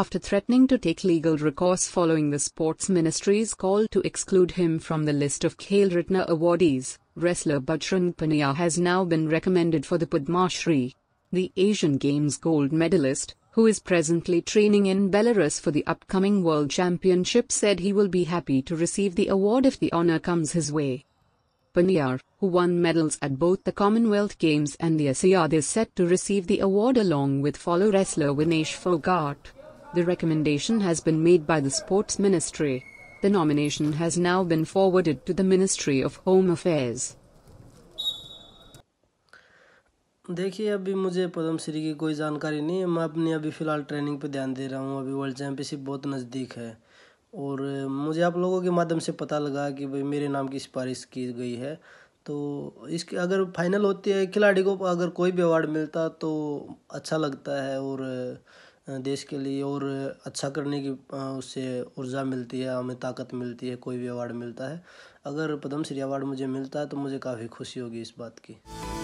after threatening to take legal recourse following the sports ministry's call to exclude him from the list of Khel Ratna awardees. Wrestler Bajrang Punia has now been recommended for the Padma Shri. The Asian Games gold medalist, who is presently training in Belarus for the upcoming World Championship, said he will be happy to receive the award if the honor comes his way. Punia, who won medals at both the Commonwealth Games and the ASEAD, is set to receive the award along with fellow wrestler Vinesh Fogat. The recommendation has been made by the Sports Ministry. The nomination has now been forwarded to the Ministry of Home Affairs. देखिए, अभी मुझे पद्म श्री की कोई जानकारी नहीं है। मैं अपनी अभी फ़िलहाल ट्रेनिंग पे ध्यान दे रहा हूँ। अभी वर्ल्ड चैम्पियनशिप बहुत नज़दीक है और मुझे आप लोगों के माध्यम से पता लगा कि भाई मेरे नाम की सिफारिश की गई है। तो इसके अगर फाइनल होती है, खिलाड़ी को अगर कोई भी अवार्ड मिलता तो अच्छा लगता है और देश के लिए और अच्छा करने की उससे ऊर्जा मिलती है, हमें ताकत मिलती है। कोई भी अवार्ड मिलता है, अगर पद्मश्री अवार्ड मुझे मिलता है तो मुझे काफ़ी खुशी होगी इस बात की।